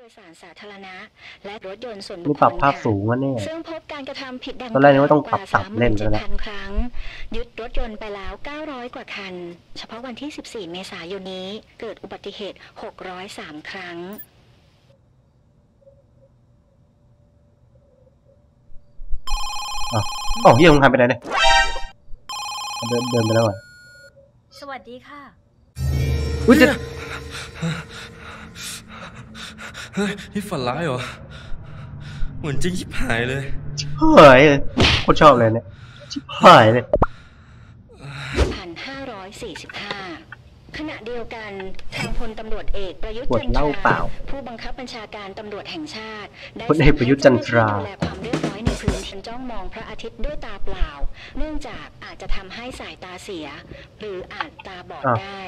โดยสารสาธารณะและรถยนต์ส่วนบุคคลค่ะซึ่งพบการกระทำผิดดังกล่าวกว่า 37,000 ครั้งยึดรถยนต์ไปแล้ว900กว่าคันเฉพาะวันที่14เมษายนนี้เกิดอุบัติเหตุ603ครั้งอ๋อเฮียมึงทำไปไหนเนี่ยเดินไปแล้วอ่ะสวัสดีค่ะอุ้ยจะนี่ฝันร้ายเหรอเหมือนจริงชิบหายเลยโคตรชอบเลยเนี่ยชิบหายเลย 1,545 ขณะเดียวกันทางพลตำรวจเอกประยุทธ์จันทราผู้บังคับบัญชาการตำรวจแห่งชาติได้พลเอกประยุทธ์จันทราความเรียบร้อยในพื้นที่จ้องมองพระอาทิตย์ด้วยตาเปล่าเนื่องจากอาจจะทำให้สายตาเสียหรืออาจตาบอดได้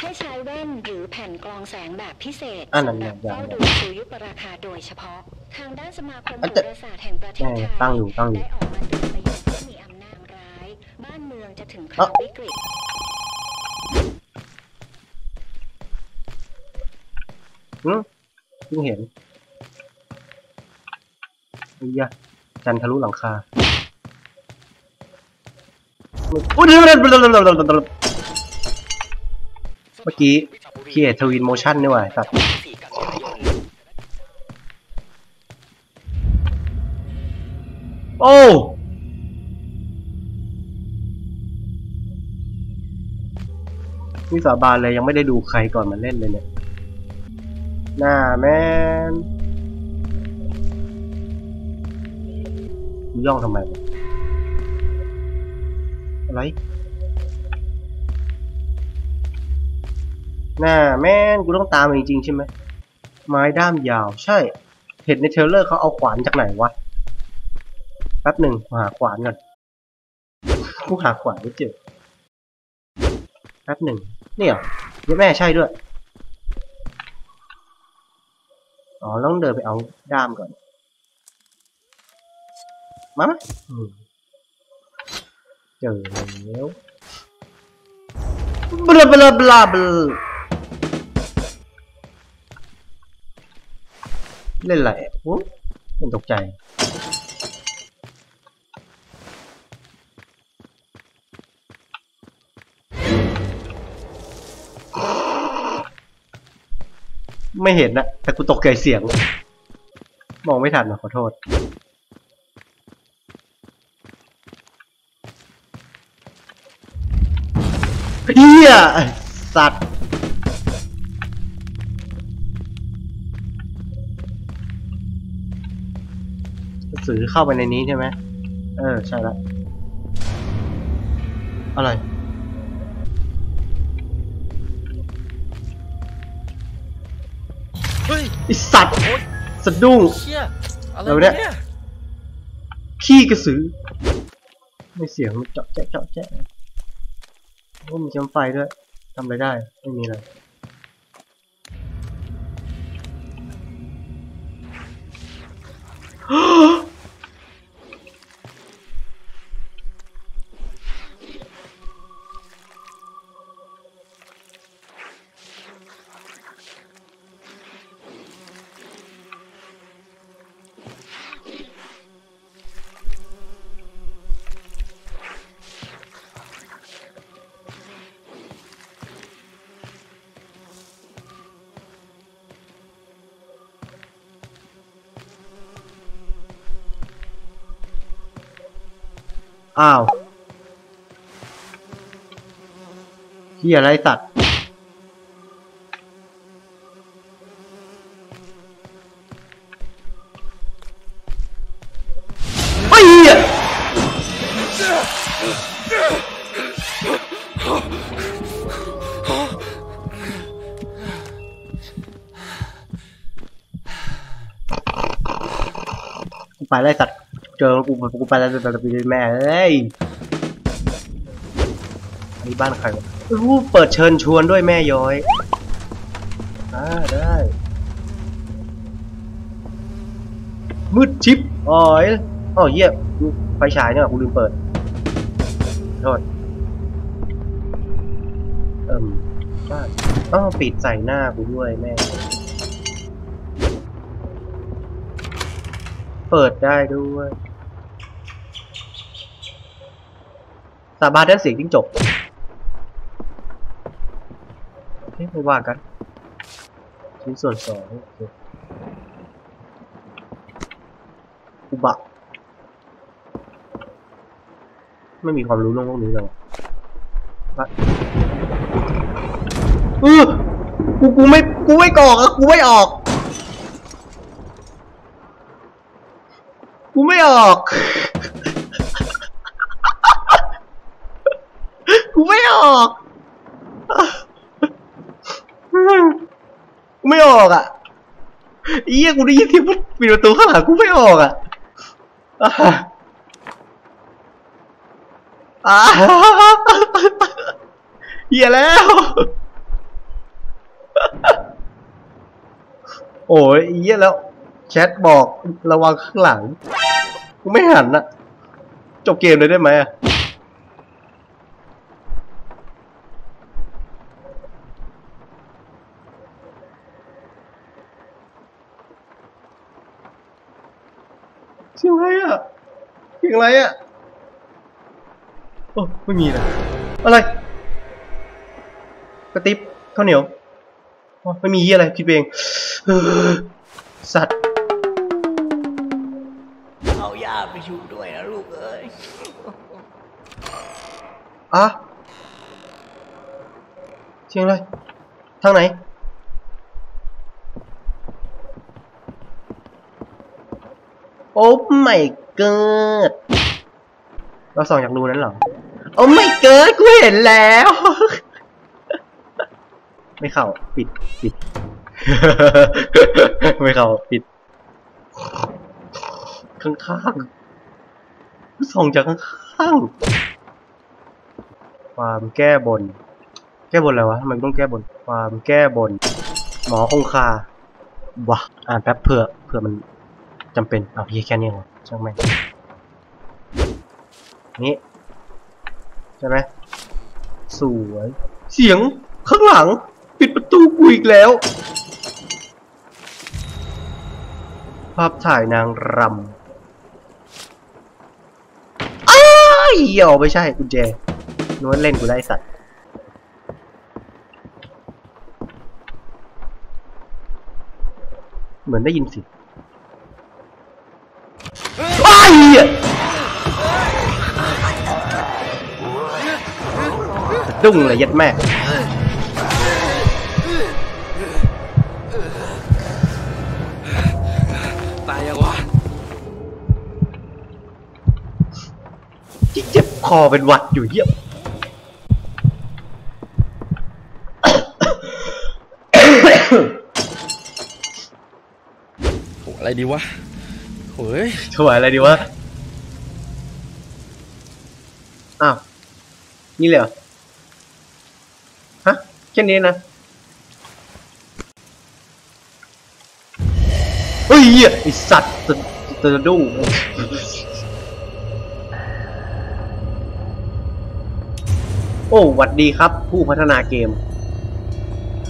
ให้ใช้แว่นหรือแผ่นกรองแสงแบบพิเศษสำหรับเฝ้าดูสุริยุปราคาโดยเฉพาะทางด้านสมาคมโหราศาสตร์แห่งประเทศไทยได้ออกมาเตือนประโยชน์ที่มีอำนาจร้ายบ้านเมืองจะถึงคราววิกฤตเห็นอุ้ยจันทะลุหลังคาอุ้ยเมื่อกี้พี่เอทวินโมชั่นนี่หว่าครับโอ้นี่สาบานเลยยังไม่ได้ดูใครก่อนมาเล่นเลยเนี่ยหน้าแมนย่องทำไมอะไรน่าแม่นกูต้องตามจริงๆใช่ไหมไม้ด้ามยาวใช่เห็นในเทรลเลอร์เขาเอาขวานจากไหนวะแป๊บหนึ่งหาขวานก่อนกูหาขวานไม่เจอแป๊บหนึ่งนี่เหรอแม่ใช่ด้วยอ๋อต้องเดินไปเอาด้ามก่อนมาไหมเจอแล้วบลาบลาบลาบลาเล่นอะไรโอ้ยตกใจไม่เห็นนะแต่กูตกใจเสียงมองไม่ทันนะขอโทษเฮียสัตว์สื่อเข้าไปในนี้ใช่ไหมใช่ละอะไรเฮ้ยไอสัตว์สะดุ้งอะไรเนี่ยขี้กระสือไม่เสียงมันเจาะแจ๊ะเจาะแจ๊ะโอ้มีแคมไฟด้วยทำอะไรได้ไม่มีเลยอ้าวที่อะไรสัตว์ไอ้เหี้ยไปไล่สัตว์เจอกูไปแล้วไปแม่เอ้ยอันนี้บ้านใครวะรู้เปิดเชิญชวนด้วยแม่ย้อยได้มืดชิปอ๋อยอ๋อเยี่ยไฟฉายเนี่ยกูลืมเปิดโทษบ้านต้องปิดใส่หน้ากูด้วยแม่ เปิดได้ด้วยสามารถได้เสียงจิ้งจกนี่ไม่ว่ากันชิ้นส่วนสองอุบะไม่มีความรู้เรื่องพวกนี้เลยกูไม่กรอกกูไม่ออกกูไม่ออกอ่ะไอ้เหี้ยกูได้ยินที่มันปิดประตูข้างหลังกูไม่ออกอ่ะเหี้ยแล้วโอ้ยเหี้ยแล้วแชทบอกระวังข้างหลังกูไม่หันอ่ะจบเกมเลยได้ไหมอ่ะเสียงอะไรอ่ะโอ้ไม่มีเลยอะไรกระติบข้าวเหนียวไม่มีอะไรผิดเองสัตว์เอาย่าไปชุบด้วยนะลูกเอ้ยอะเสียงอะไรทางไหนโอ้ไม่เกิดเราส่องจากรูนั้นเหรอโอ้ไม่เกิดกูเห็นแล้วไม่เข้าปิด ไม่เข้าปิดข้างส่องจากข้างความแก้บนอะไรวะทำไมต้องแก้บนความแก้บนหมอคงคาวะอ่านแป๊บเผื่อมันจำเป็นเอาพี่แค่นี้เหรอช่างแม่งนี่ใช่ไหมสวยเสียงข้างหลังปิดประตูกูอีกแล้วภาพถ่ายนางรำอ้ายอ๋อไม่ใช่กุญแจนวดเล่นกูได้สัตว์เหมือนได้ยินสิดุ้งเลยยัดแม่ตายยังวะเจ็บคอเป็นหวัดอยู่เยี่ยมโหอะไรดีวะโหยถวายอะไรดีวะอ้าวนี่เลยเหรอฮะแค่นี้นะเฮ้ยไอ้สัตว์จะดูโอ้หวัดดีครับผู้พัฒนาเกม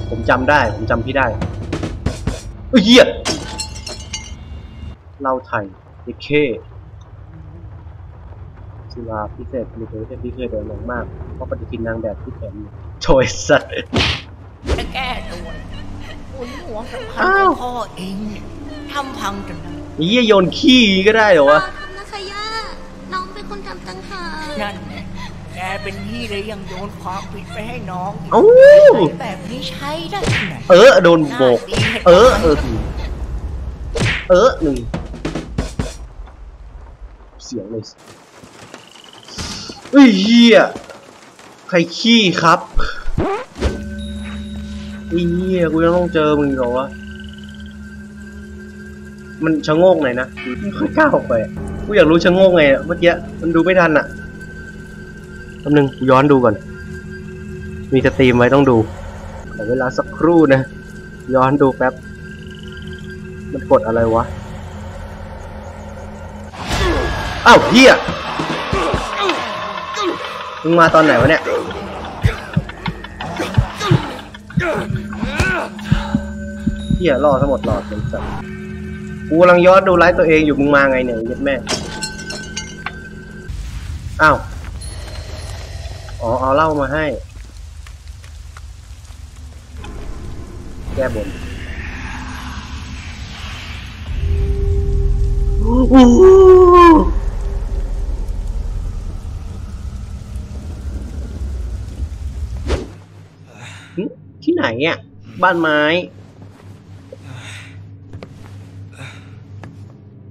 ผมจำพี่ได้เฮ้ยเล่าไทยเด็กเคศิลาพิเศษหรือเป็นที่เคยเดินหนักมากเพราะปฏิทินนางแบบที่แข็งโชยสัตว์จะแก้ตัวคุณหัวสำคัญของพ่อเองทำพังจนได้นี่โยนขี้ก็ได้เหรอวะทำนะคะย่าน้องเป็นคนทำตังหานั่นแกเป็นพี่เลยยังโยนความผิดไปให้น้องอีกแบบนี้ใช้ได้ไหนโดนโบกหนึ่งเสียงเลยเฮ้ยใครขี้ครับไอ้เหี้ยกูยังต้องเจอมึงเหรอวะมันชะโงกไหนนะไม่ค่อยกล้าออกไปกูอยากรู้ชะโงกไงเมื่อกี้มันดูไม่ทันอ่ะแป๊บนึงกูย้อนดูก่อนมีสตรีมไว้ต้องดูขอเวลาสักครู่นะย้อนดูแป๊บมันกดอะไรวะอ้าวเหี้ยมึงมาตอนไหนวะเนี่ยเหี้ยรอทั้งหมดรอเป็นสัตว์ กูกำลังย้อนดูไลฟ์ตัวเองอยู่มึงมาไงเนี่ยยัดแม่อ้าวอ๋อเอาเหล้ามาให้แก้บนที่ไหนเนี่ยบ้านไม้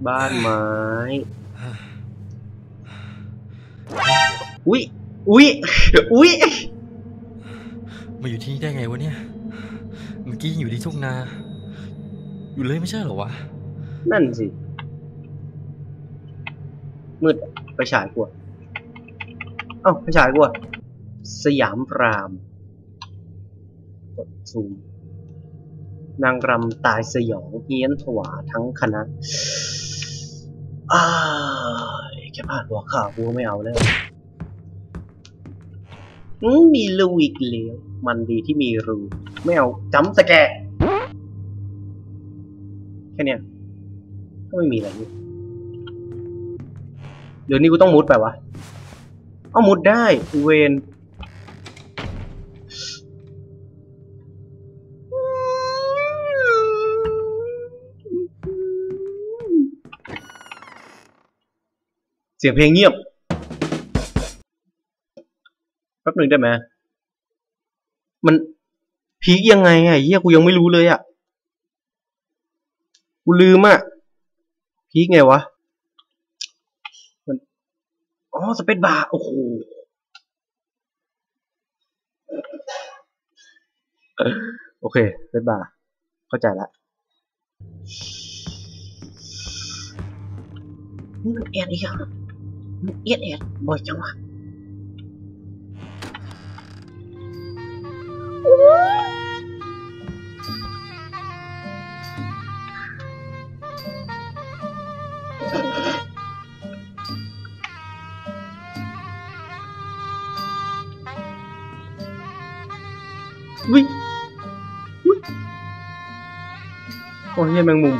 บ้านไม้อุ๊ยอุ๊ยอุ๊ยมาอยู่ที่นี่ได้ไงวะเนี่ยเมื่อกี้อยู่ที่ทุ่งนาอยู่เลยไม่ใช่เหรอวะนั่นสิมืดไปฉายกว่าเอ้าไปฉายกว่าสยามรามกดซูมนางรำตายสยองเฮี้ยนถวาทั้งคณะแค่ผ่านหัวข่าวกูไม่เอาแล้วมีรูอีกแล้วมันดีที่มีรูไม่เอาจำสแกร์แค่เนี้ยก็ไม่มีอะไรนี่เดี๋ยวนี้กูต้องมุดไปวะเอามุดได้เวนเสียงเพลงเงียบแป๊บหนึ่งได้ไหมมันพีกยังไงไอ้เหี้ยกูยังไม่รู้เลยอ่ะกูลืมอ่ะพีกไงวะมันอ๋อสเปซบาร์โอ้โหโอเคสเปซบาร์เข้าใจละนี่มันแอดอีกอ่ะมันเอียดแอดบ่อยจังวะวิ่งวิ่งโอ้ยแมงมุม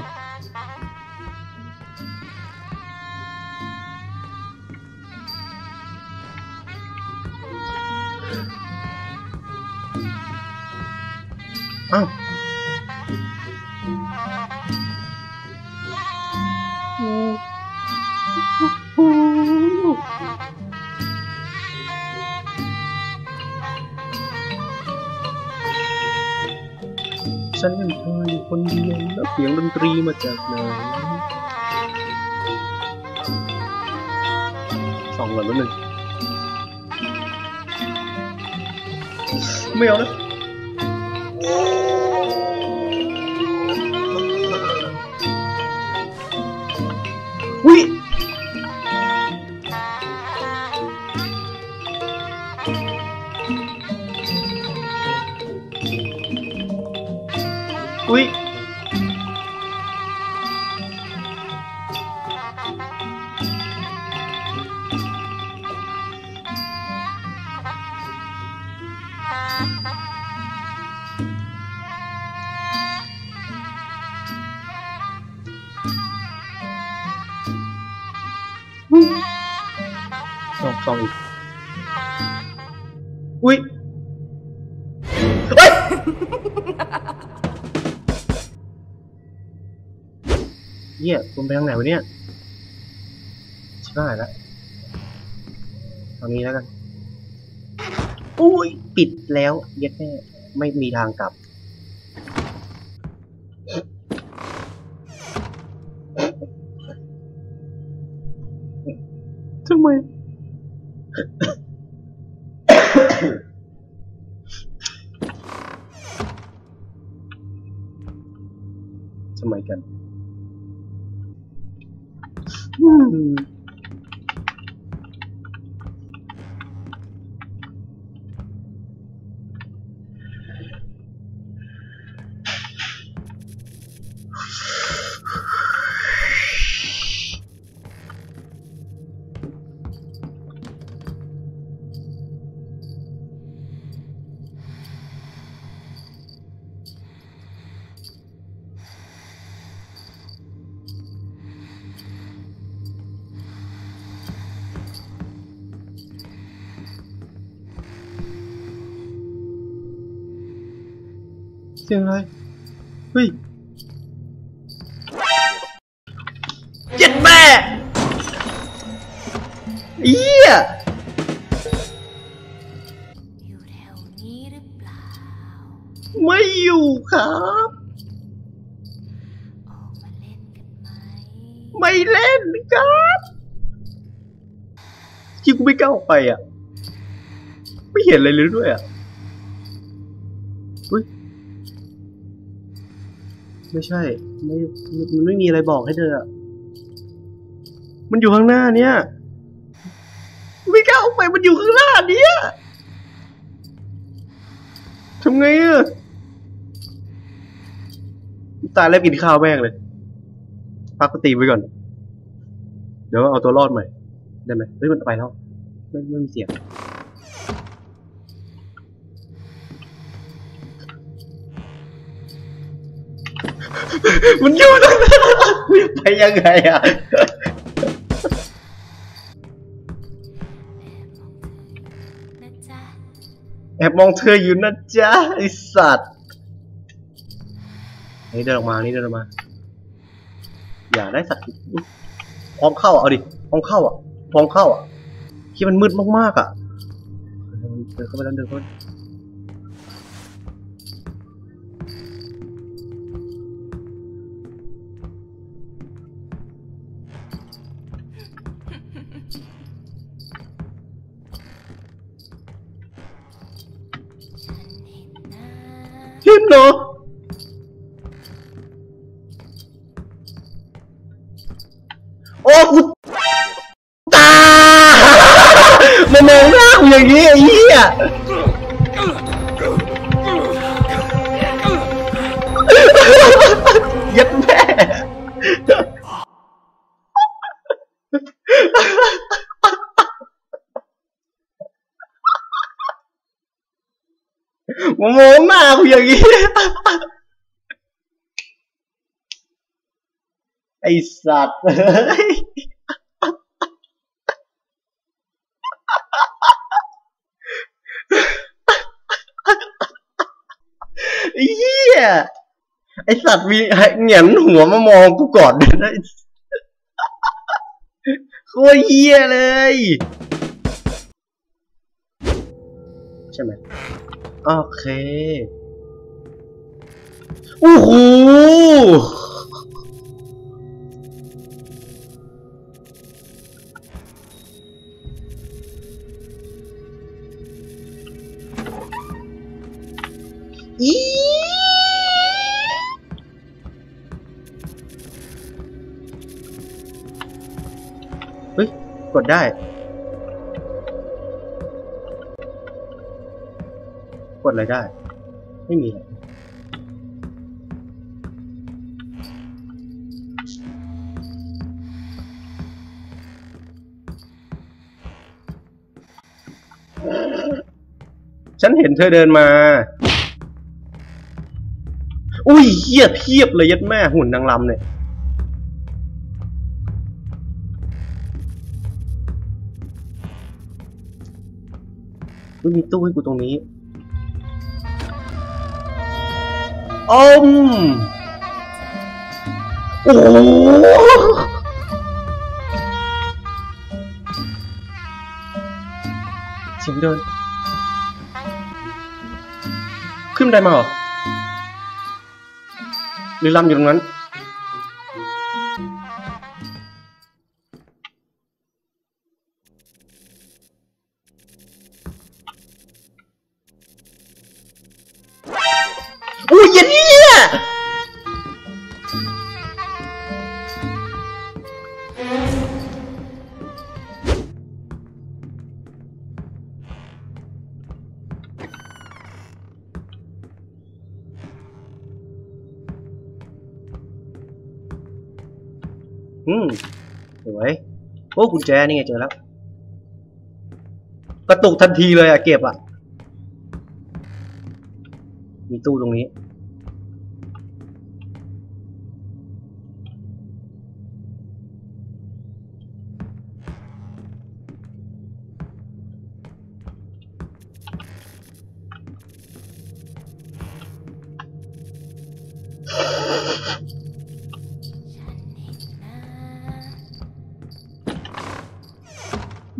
ฉันเคยคนเดียวแล้วเสียงดนตรีมาจากไหนสองเหลือหนึ่งไม่เอาแล้วอุ๊ยอุ๊ยสองอีกอุ๊ยเยี่ยคุณไปทางไหนวะเนี่ยชิบหายแล้วทางนี้แล้วกันอุ๊ยปิดแล้วเย็ดแม่ไม่มีทางกลับทำไมทำไมกัน เสียงอะไรเฮ้ยเจ็ดแม่เอี้ยอยู่แถวนี้หรือเปล่าไม่อยู่ครับออกมาเล่นกันไหมไม่เล่นครับจริงกูไม่กล้าออกไปอ่ะไม่เห็นอะไรเลยด้วยอ่ะเฮ้ยไม่ใช่มันไม่มีอะไรบอกให้เธออ่ะมันอยู่ข้างหน้าเนี่ยไม่กล้าออกไปมันอยู่ข้างหน้าเนี่ยทำไงอ่ะตายแล้วกินข้าวแม่งเลยพักสติไว้ก่อนเดี๋ยวเอาตัวรอดใหม่ได้ไหมเฮ้ยมันไปแล้วไม่มีเสียงมันอยู่ตรงนั้นไปยังไงอ่ะแอบมองเธออยู่นะจ๊ะไอ้สัตว์นี่เดินออกมานี่เดินออกมาอย่าได้สัตว์พร้อมเข้าเอาดิพร้อมเข้าอ่ะพร้อมเข้าอ่ะที่มันมืดมากๆอ่ะเดินเข้าไปแล้วเดินเข้าโอ้กูตามันมองหน้ากูอย่างนี้ไอ้เหี้ยยัดแม่มันมองหน้ากูอย่างนี้ไอ้สัตว์ไอ้เหี้ยไอ้สัตว์มีเงียนหัวมามองกูก่อนนะโคตรเหี้ยเลยใช่ไหมโอเคโอ้โหเฮ้ยกดได้กดอะไรได้ไม่มีฉันเห็นเธอเดินมาอุ้ยเหี้ยเพียบเลยยัดแม่หุ่นนางรำเนี่ยมีตู้ให้กูตรงนี้อมโอ้โหเสียงเดินขึ้นได้มาเหรอหรือลำอยู่ตรงนั้นอู้ยเนี่ยสวยโอ้กุญแจนี่ไงเจอแล้วกระตุกทันทีเลยอ่ะเก็บอ่ะมีตู้ตรงนี้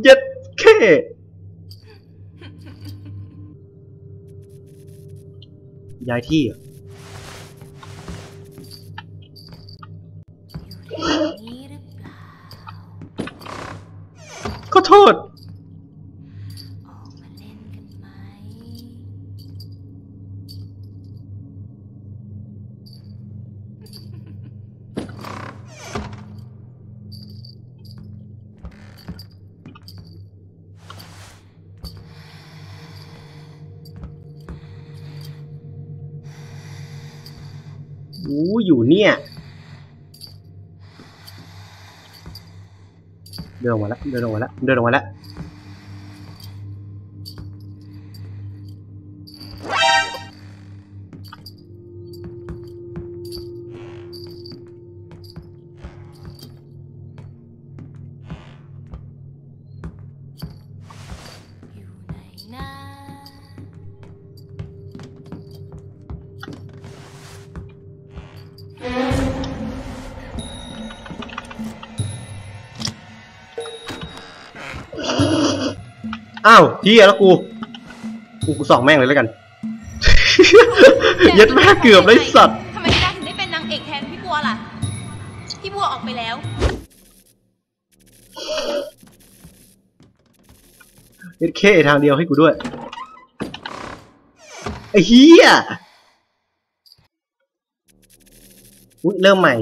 เย็ดแค่ย้ายที่อ่ะขอโทษอยู่เนี่ยเดินออกมาแล้วอ้าวเฮียแล้วกูส่องแม่งเลยแล้วกันยัดแม่เกือบได้สัตว์ทำไมพี่ดาถึงได้เป็นนางเอกแทนพี่บัวล่ะพี่บัวออกไปแล้วเอ็ดเคทางเดียวให้กูด้วยไอ้เฮียอุ๊ยเริ่มใหม่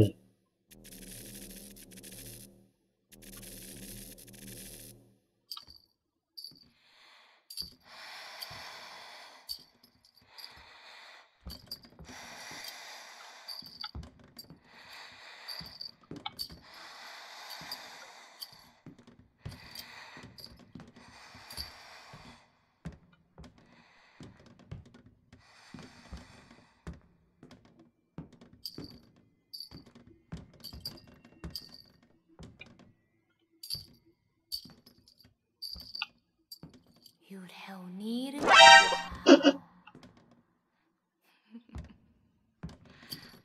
อยู่แถวนี้หรือเปล่า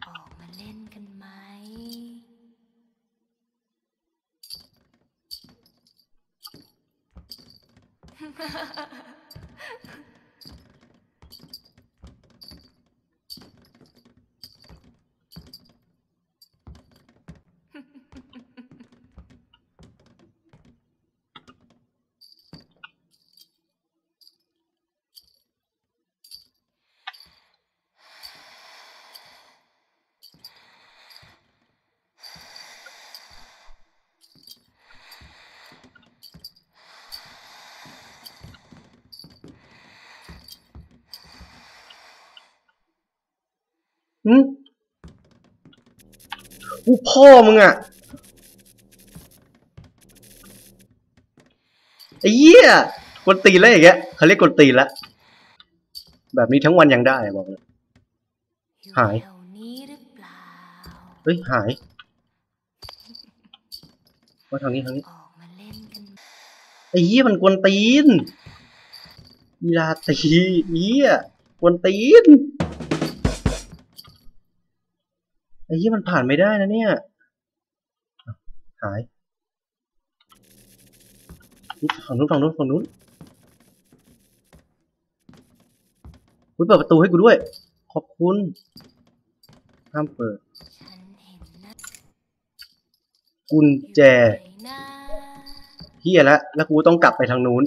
ออกมาเล่นกันไหมอู้พ่อมึงอ่ะไอ้เหี้ยกดตีแล้วอย่างเงี้ยเขาเรียกกดตีแล้วแบบนี้ทั้งวันยังได้บอกเลยหายเฮ้ยหายว่าทางนี้ไอ้เหี้ยมันกวนตีนมีลาตีเหี้ยกวนตีนไอ้เหี้ยมันผ่านไม่ได้นะเนี่ยหายฝั่งนู้นเปิดประตูให้กูด้วยขอบคุณห้ามเปิดกุญแจเหี้ยแล้วกูต้องกลับไปทางนู้น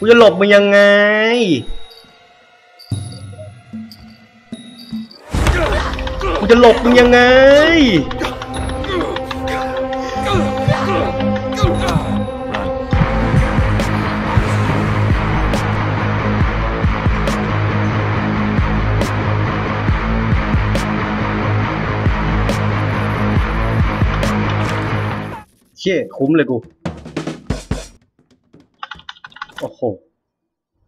กูจะหลบมันยังไงกูจะหลบมันยังไงเชี่ยคุ้มเลยกูโอ้โห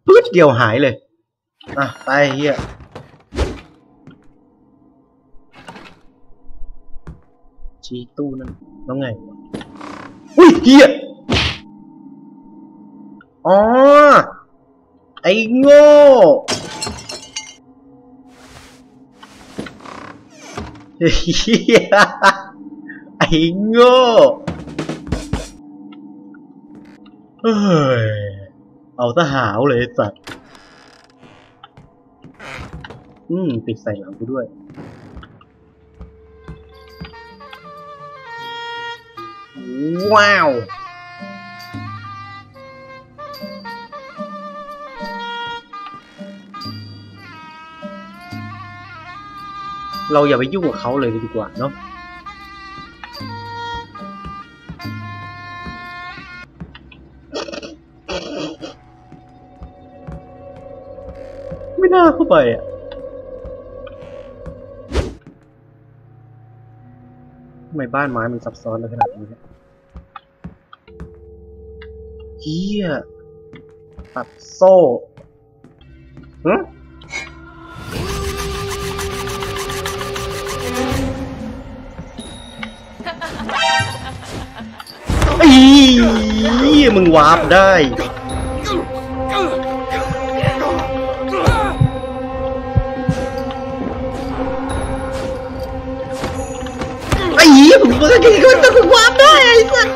ปึ๊ดเดียวหายเลยอ่ะไปเฮียชี้ตู้นั่นแล้วไงอุ้ยเฮียอ๋อ โง่ไอ้โง่เฮ้ยเอาซะหาวเลยสัตว์ปิดใส่หลังกูด้วยว้าวเราอย่าไปยุ่งกับเขาเลยดีกว่าเนาะไม่น่าเข้าไปอ่ะทำไมบ้านไม้มันซับซ้อนเลยขนาดนี้เฮียตัดโซ่มึงวาร์ปได้ไอ้ยี่ผมก็คิดว่าจะวาร์ปได้ไอ้สัส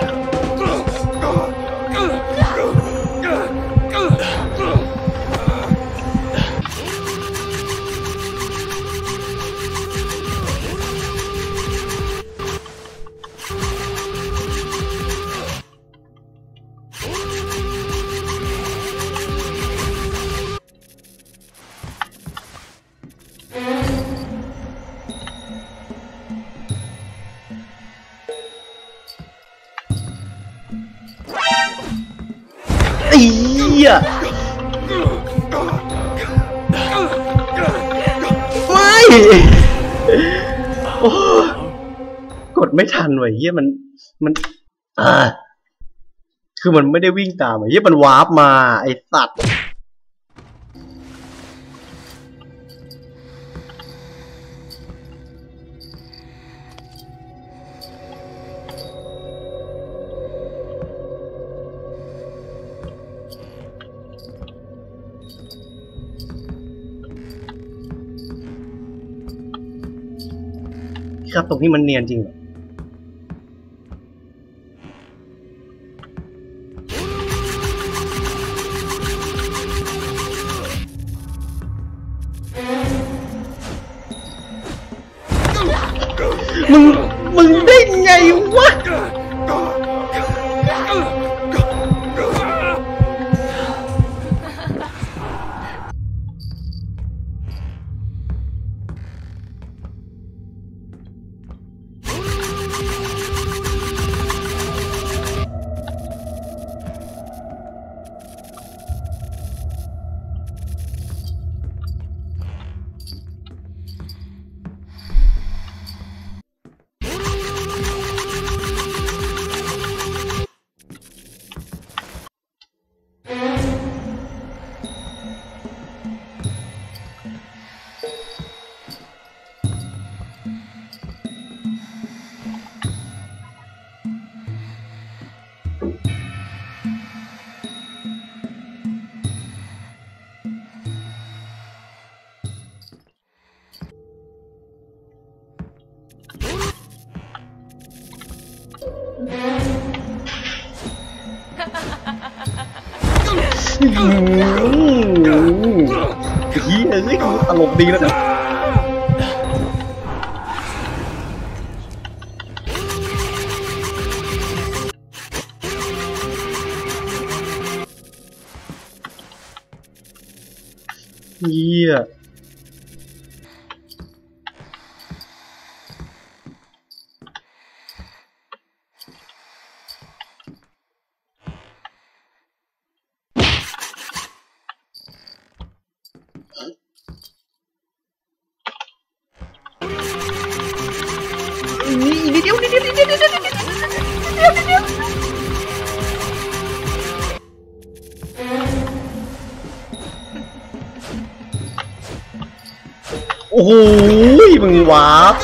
กดไม่ทันว่ะเฮียมันคือมันไม่ได้วิ่งตามเฮียมันวาร์ปมาไอ้สัตว์ครับตรงนี้มันเนียนจริงเหรอมึงได้ไงวะนี่คืออารมณ์ดีแล้วนะเยี่ยโอ้โหมึงวาร์ป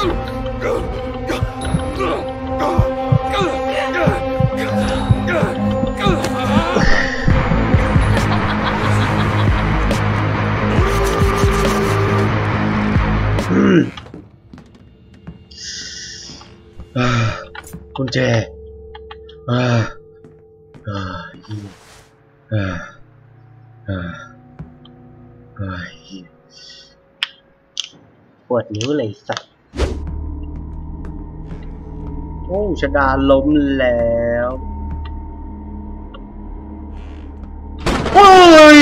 แจปวดนิ้วเลยสัตว์โอ้ชดาล้มแล้วโอ้ย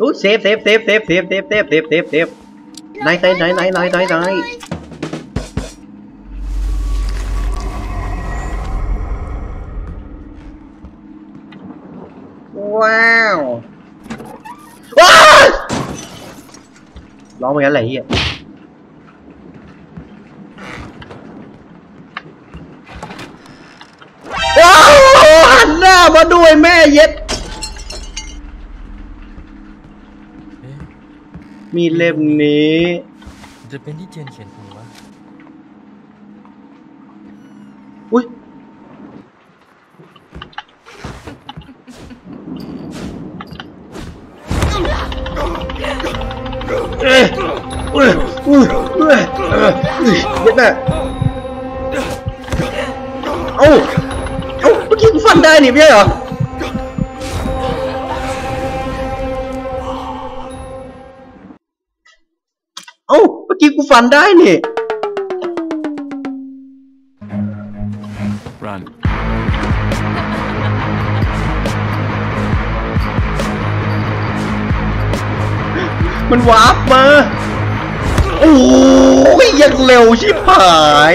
อู้เซฟเซฟเซฟเซฟเซฟเซฟเซฟเซฟเซฟเซฟไหนไหนไหนไหนไหนไหนไหนว้าวร้องไปอะไรเหี้ยว้าวหันหน้ามาด้วยแม่เย็ดมีเล่มนี้จะเป็นที่เจนเขียนผมวะอุ้ยเอ๊ะอุ้ยอุ้ยอุ้ยเย็ดแม่เอ้าเอ้าเมื่อกี้กูฟันได้นี่ไม่ใช่เหรอเอ้าเมื่อกี้กูฟันได้นี่มันวาร์ปมาโอ้ยยังเร็วชิบหาย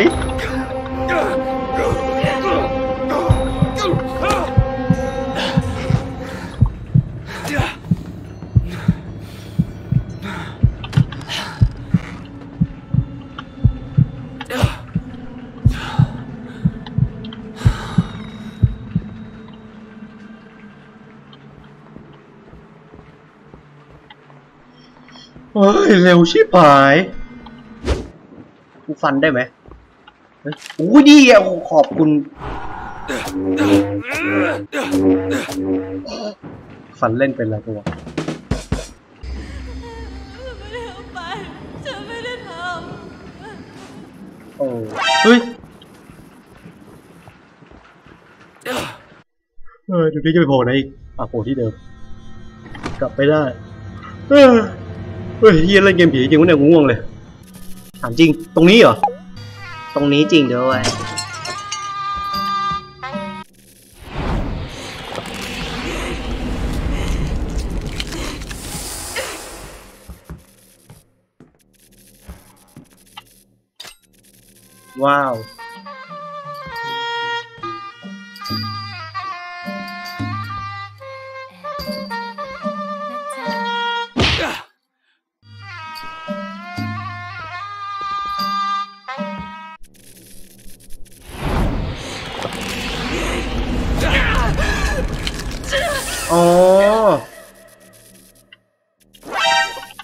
เฮ้ยเร็วชิบหายกูฟันได้ไหมโอ้ยดีอ่ะขอบคุณฟันเล่นเป็นไรกันวะฉันไม่ได้ทำโอ้เฮ้ยเดี๋ยวนี้จะไปโผล่ไหนอีกอ่ะโผล่ที่เดิมกลับไปได้เฮ้ยเล่นเกมผีจริงวะเนี่ยง่วงเลยถามจริงตรงนี้เหรอตรงนี้จริงด้วยว้าวอ๋อ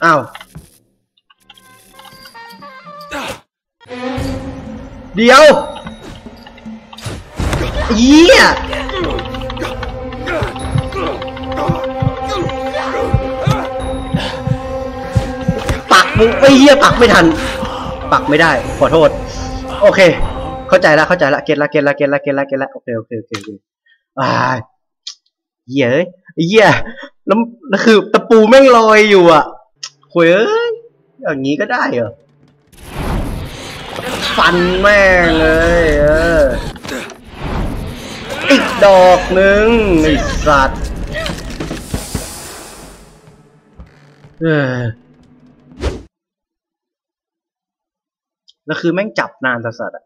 อ้าวเดี๋ยวอี๋ปักมุกไอ้เหี้ยปักไม่ทันปักไม่ได้ขอโทษโอเคเข้าใจแล้วเข้าใจแล้วเก็ตแล้วเก็ตแล้วเก็ตแล้วเก็ตแล้วเก็ตแล้วโอเคโอเคโอเคเหี้ยเหี้ยแล้วคือตะปูแม่งลอยอยู่อ่ะโว้ยอย่างนี้ก็ได้เหรอฟันแม่งเลยอีกดอกหนึ่งไอ้สัตว์แล้วคือแม่งจับนานสัตว์อ่ะ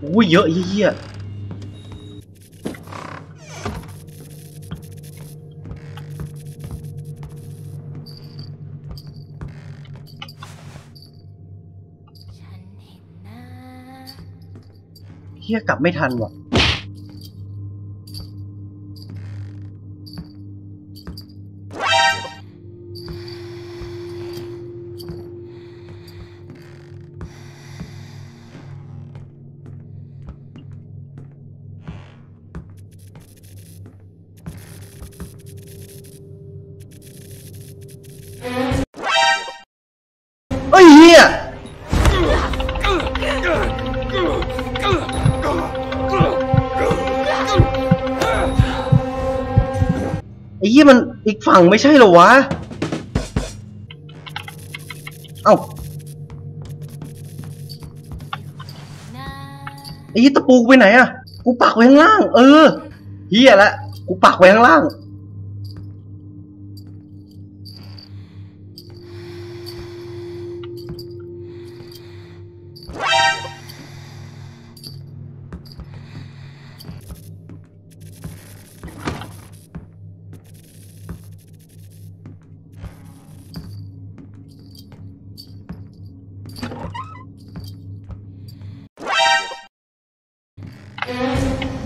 โอ้ยเยอะเหี้ย หี้ยกลับไม่ทันว่ะไอ้ยี่มันอีกฝั่งไม่ใช่เหรอวะเอ้าไอ้ยี่ตะปูไปไหนอะกูปักไว้ข้างล่างเฮียละกูปักไว้ข้างล่าง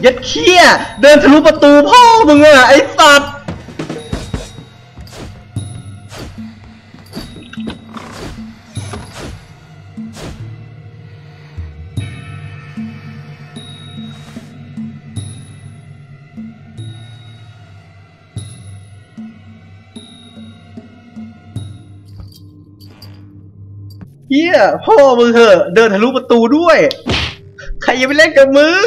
ยัดเขี้ยเดินทะลุประตูพ่อมึงอ่ะไอ้สัตว์เฮียพ่อมึงเหอะเดินทะลุประตูด้วยใครจะไปเล่นกับมึง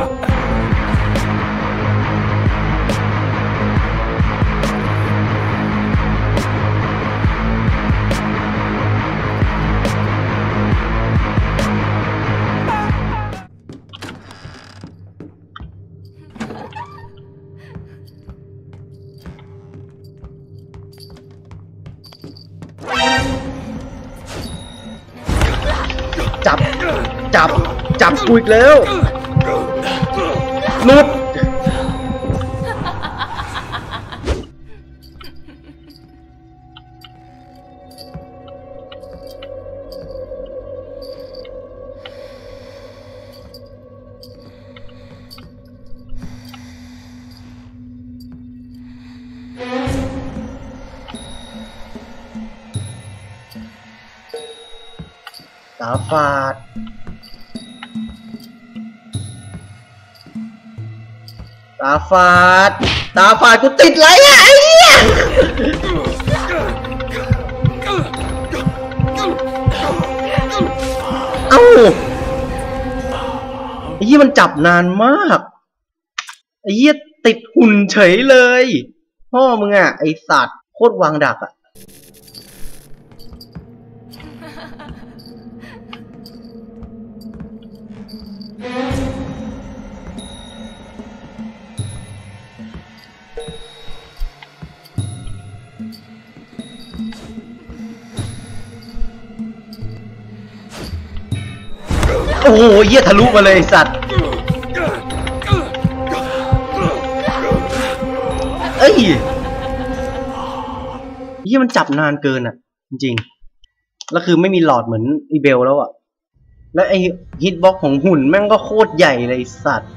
จับกูอีกแล้วหลุดตาฝาดตาฝาดกูติดไรอ่ะไอ้เหี้ยเอ้าไอ้เหี้ยมันจับนานมากไอ้เหี้ยติดหุ่นเฉยเลยพ่อมึงอ่ะไอ้สัตว์โคตรวางดักอ่ะโอ้โหเยี่ยทะลุมาเลยสัตว์เอ้ยเยี่ยมันจับนานเกินอ่ะจริงๆแล้วคือไม่มีหลอดเหมือนอีเบลแล้วอ่ะและไอฮิตบ็อกของหุ่นแม่งก็โคตรใหญ่เลยสัตว์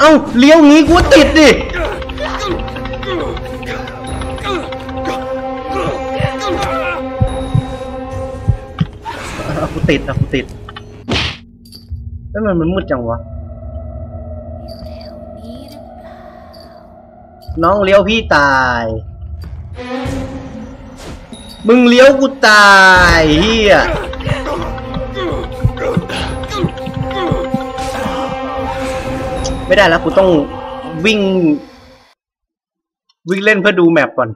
เอ้าเลี้ยวงี้กูติดดิกูติดแล้วมันมืดจังวะน้องเลี้ยวพี่ตายมึงเลี้ยวกูตายเฮียไม่ได้แล้วกูต้องวิ่งเล่นเพื่อดูแมปก่อน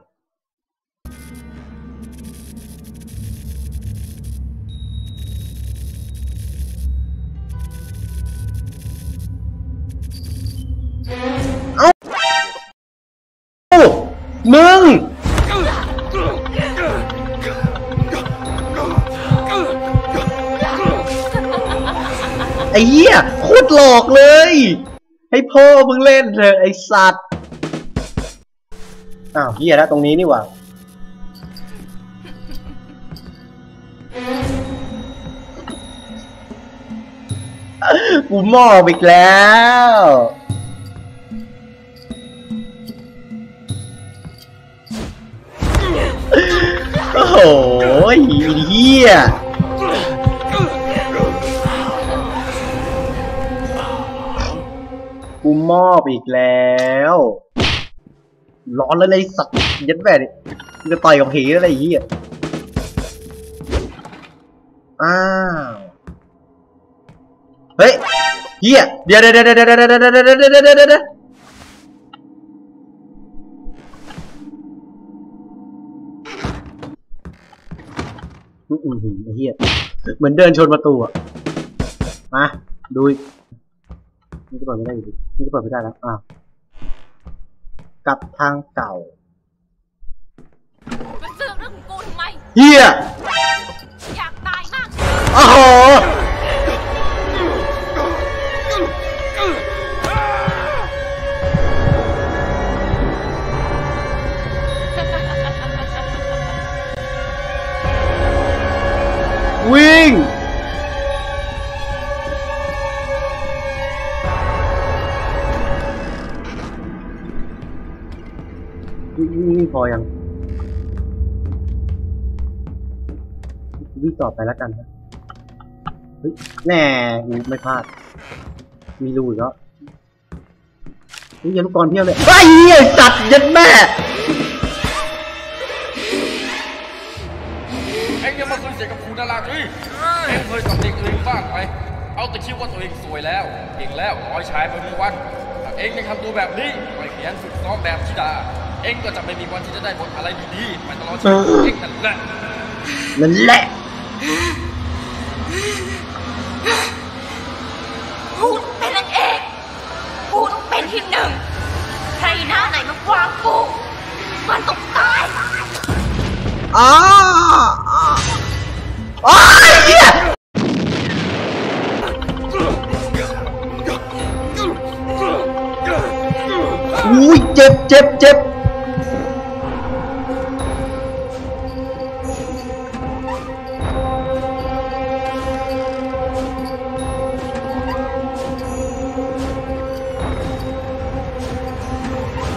ไอ้เหี้ยโคตรหลอกเลยให้พ่อมึงเล่นเถอะไอ้สัตว์อ้าวเหี้ยแล้วตรงนี้นี่หว่ากูมอบอีกแล้วโอ้โหเหี้ยกูมอบอีกแล้วร้อนแล้วไอ้สัตว์ยัดแหวนจะต่อยกับผีอะไรอย่างเงี้ยอ้าวเฮ้ยเหี้ยเดี๋ยวเหี้ยเหมือนเดินชนประตูอ่ะมาดูนี่ก็เปิดไม่ได้อยู่ดินี่ก็เปิดไม่ได้แล้วอ้าวกลับทางเก่ามาเสือกเรื่องของกูทำไมเหี้ยอยากตายมากโอ้โหวิ่งนี่พอยังวิ่งต่อไปแล้วกันนะเฮ้ยแน่ไม่พลาดมีรูอีกแล้วนี่ยันลูกกรเพี้ยเลยไอ้เหี้ยสัตว์ยันแม่เอ็งยังมาสูญเสียกับคุณดาราด้วยเอ็งเคยตบเด็กอื่นบ้างไหมเอาแต่คิดว่าตัวเองสวยแล้วเก่งแล้วร้อยชายไปทุกวันเอ็งยังทำตัวแบบนี้ไม่เขียนฝึกซ้อมแบบธิดาเอ็งก็จะไม่มีวันที่จะได้บทอะไรดีๆมาตลอดชีวิตเอ็งนั่นแหละกูต้องเป็นนางเอกกูต้องเป็นที่หนึ่งใครหน้าไหนมากวางกูมันต้องตายอ๋ออ๋อเหี้ยอุ้ยเจ็บ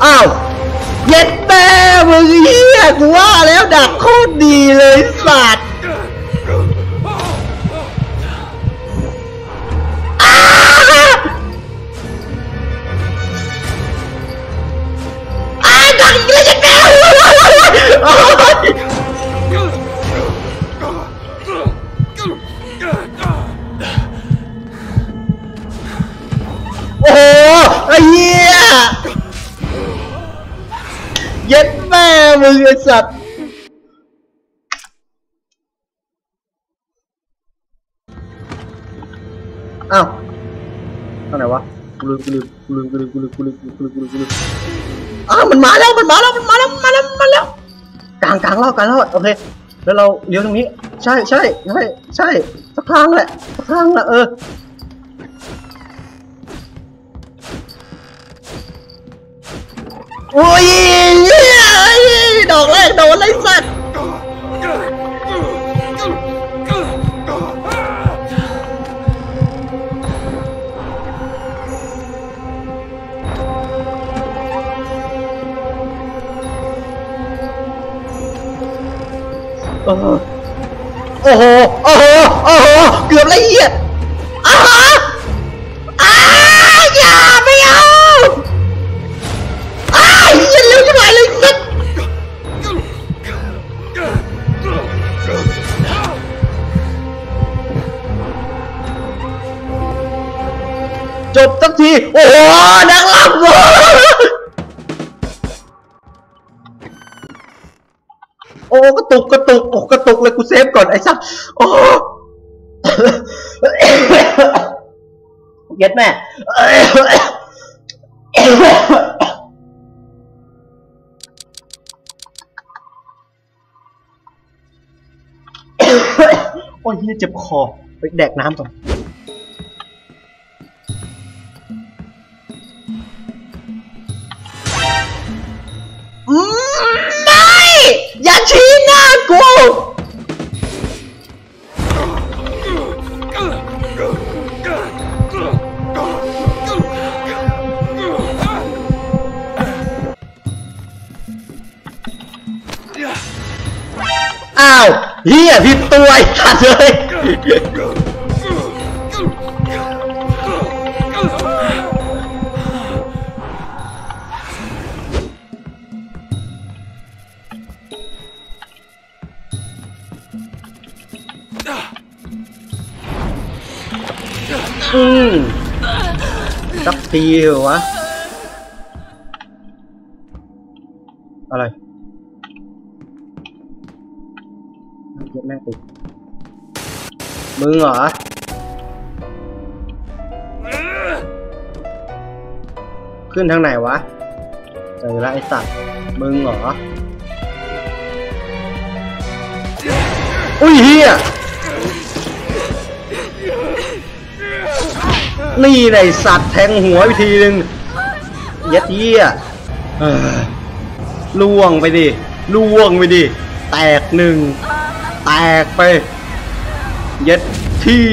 อ้าวเย็ดแม่มึงเหี้ยกูว่าแล้วดักโคตรดีเลยสัตว์ดักเลยเย็ดแม่โอ้โหไอ้เหี้ยเย็ดแม่มึงไอ้สัตว์อ้าวตรงไหนวะกูลืมอ้าวมันมาแล้วกลางรอบโอเคแล้วเราเลี้ยวตรงนี้ใช่สักครั้งแหละโอ้ยดอกแรกโดนเลยสัตว์โอ้โหเกือบละเอียดจบสักทีโอ้โหนักล่าวัวโอ้กระตุกเลยกูเซฟก่อนไอ้สัสโอ้เย็ดแม่โอ้ยเจ็บคอไปแดกน้ำก่อน เหี้ยผิดตัวไอ้สัสเลยสักทีเหรอวะอะไรเย็บแม่งติดมึงเหรอขึ้นทางไหนวะเจอแล้วไอ้สัตว์มึงเหรออุ้ยเฮียนี่ไอสัตว์แทงหัวไปทีนึงยัดเยียดล่วงไปดิล่วงไปดิแตกหนึ่งแตกไปยัดที่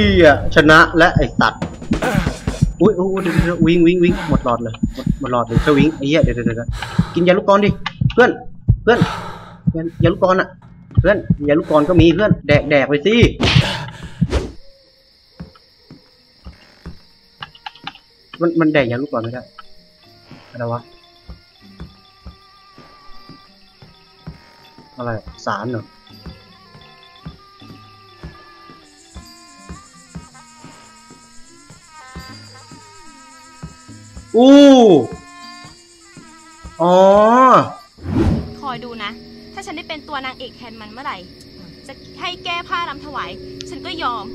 ชนะและไอสัตว์อุ้ยวิ่งวิ่งหมดหลอดเลยหมดหลอดเลยจะวิ่งไอ้เหี้ยเดี๋ยวกินยาลูกกรดิเพื่อนยาลูกกรอ่ะเพื่อนยาลูกกรก็มีเพื่อนแดกไปสิมันแดกยาลูกกรไม่ได้อะไรวะอะไรสารเหรออ๋อคอยดูนะถ้าฉันได้เป็นตัวนางเอกแทนมันเมื่อไหร่จะให้แก้ผ้ารำถวายฉันก็ยอม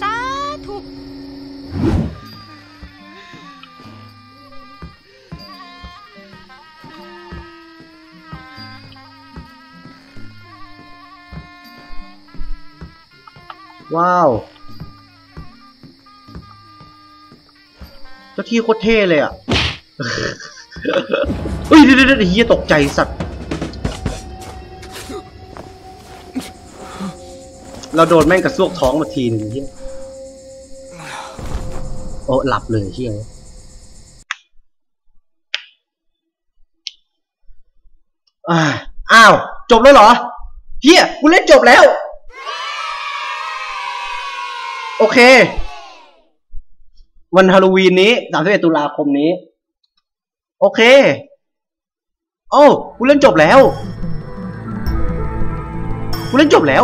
สาธุว้าวเจ้าที่โคตรเท่เลยอ่ะเฮ้ยเดี๋ยวเฮียตกใจสัตว์เราโดนแม่งกระซวกท้องมาทีหนึ่งเฮียโอ้หลับเลยเฮียอ้าวจบแล้วเหรอเฮียกูเล่นจบแล้วโอเควันฮาโลวีนนี้31ตุลาคมนี้โอเคโอ้กูเล่นจบแล้ว